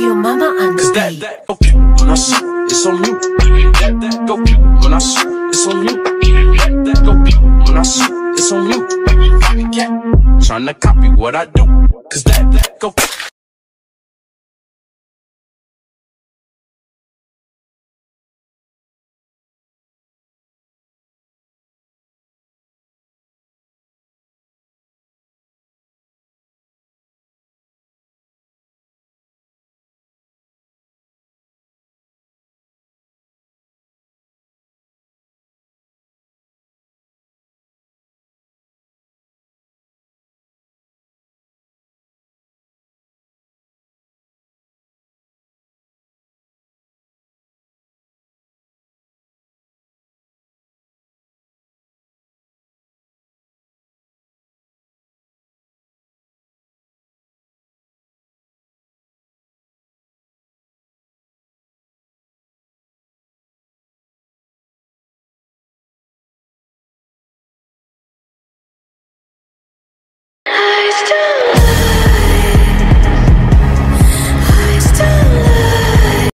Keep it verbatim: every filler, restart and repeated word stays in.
Your mama and cause that, that, okay, when I shoot, it's on you. That, that, go, when I shoot, it's on you. That, that, go, when I shoot, it's on you. Tryna copy what I do, cause that, that, go.